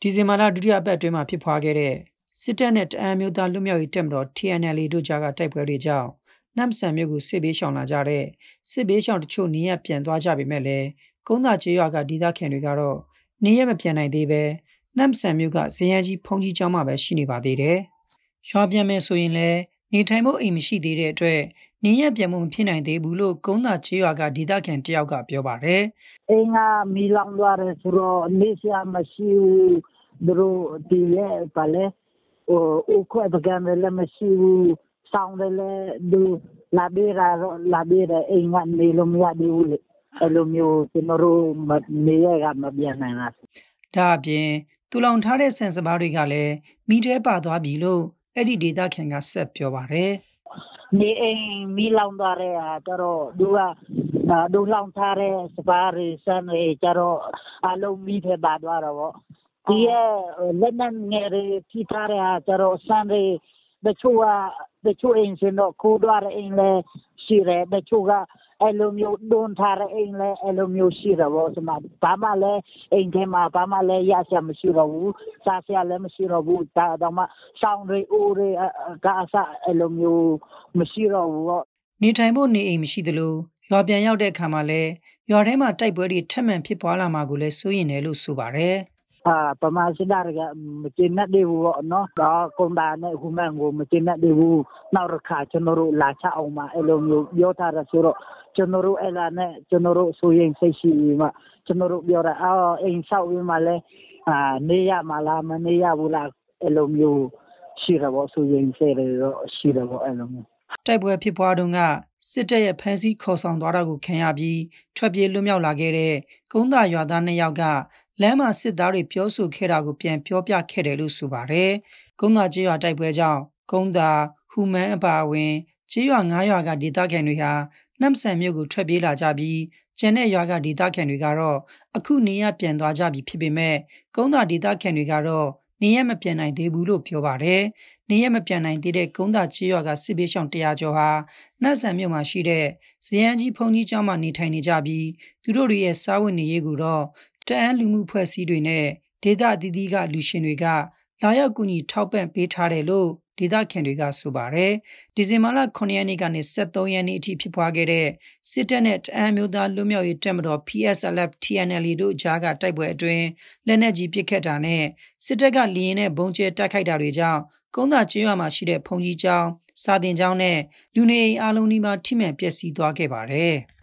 Di Zemana Dudia Bedrima Pipagere, Sitanet Amuda Lumio Temro, TNL Dujaga Tape Rijao, Nam Samugu Sibishon Najare, Sibishon Chunia Pian Dwajabi Mele, Kona Chiaga Dida Kenrigaro, Niam Piana Debe, Nam Samuga Siaji Pongi Jama Bashiniba Dede, Shabia Mesuinle, Nitamo Imishi Dede Dre, Niam Piamum Pina de Bulu, Kona Chiaga Dida Ken Tiaga Piobare, Enga Milan Waresro, Nisia Mashiu, Dro Dile Pale, Uko Bagamela Mashiu. Sau đây là bê ra là bê ra anh ngoan đi lùm ra đi u lệ lùm yêu thì nó ru mà mía gặp mà biếng này nát. Đa bì, tu long thà để xem sự bảo đi gale, mi thế ba đóa bì lô, đi đi ta khen cả sếp cho bà đấy. Nè anh mi long đóa đấy à, charo du long thà để sự bảo đi xem này charo lùm mi thế ba đóa rồi. Tiếc lần anh nghe rồi khi thà đấy à charo xem rồi để chua để chua anh xin nó cú đoạt anh là xì rẻ để chua anh làm nhiều đồn thà anh là anh làm nhiều xì rẻ vô mà tám mà là anh thêm mà tám mà là ya xem xì rẻ vu sa xe là xì rẻ vu ta đâu mà xong rồi u rồi cả sa anh làm nhiều xì rẻ vu. Nếu thấy bố này em xì được luôn, giờ bây giờ để khám lại, giờ thế mà tại bữa đi thăm mình phải bỏ làm mà gù lại suy nghĩ luôn suy bà đấy. Bà má sẽ đặt cái trên nát đi vu nó đó con bà này hôm nay ngồi mà trên nát đi vu nào được cả cho nó rồi là cha ông mà elom yêu yêu ta ra siro cho nó rồi ela này cho nó rồi suy nghĩ xây xí mà cho nó rồi biểu ra anh sau với mà le nia mà làm nia vu là elom yêu xí ra vợ suy nghĩ xây rồi xí ra vợ elom. Trái bưởi phi hoa đông à, sẽ trái phan xí khó sang đó ra của khen nhà bi, cho biết lùm nhau là cái đấy, cũng đã yêu đàn này yêu cả. Lẽ mà sự đạo lý biểu sự khi ra của biển biểu bia khi để lưu sự bare, cũng là chỉ là trái bưởi rau, cũng là hôm nay bà quên, chỉ là ngày yêu cả đi ta khen người ha, năm sáng miêu của cho biết là gia bi, trên này yêu cả đi ta khen người cả rồi, ở khu này biển đó gia bi phi bì mẹ, cũng là đi ta khen người cả rồi. Nếu mà biển này thì bù lỗ phiêu bạt đấy, nếu mà biển này thì để công tác chỉ có cái sự biết sáng tạo cho ha, nó sẽ miêu mà xí đấy. Riêng chỉ phong đi chăm mà đi thay đi gia bi, từ đó rồi sau này yêu cầu đó, trên lưu mưu phải xí đôi này, để ta đi đi cả lưu xuyên cả, là yêu cũng như tháo bẹn bê thà đấy lo, để ta khen đôi cả số bạt đấy. Đi xem mà là con nhà này cái này sẽ tàu nhà này thì phi phá cái đấy, sẽ trên này em yêu đã lưu miêu ít trăm đó PSLF TNL đồ giá cả trái bưởi rồi, lên này chỉ biết cái đó này. Sẽ các liên hệ bông chế trái cây đào rau, công tác chỉ làm mà chỉ để phong chi rau, sa đen rau này, luôn này alo ni mà thím em biết gì đó cái bà đấy.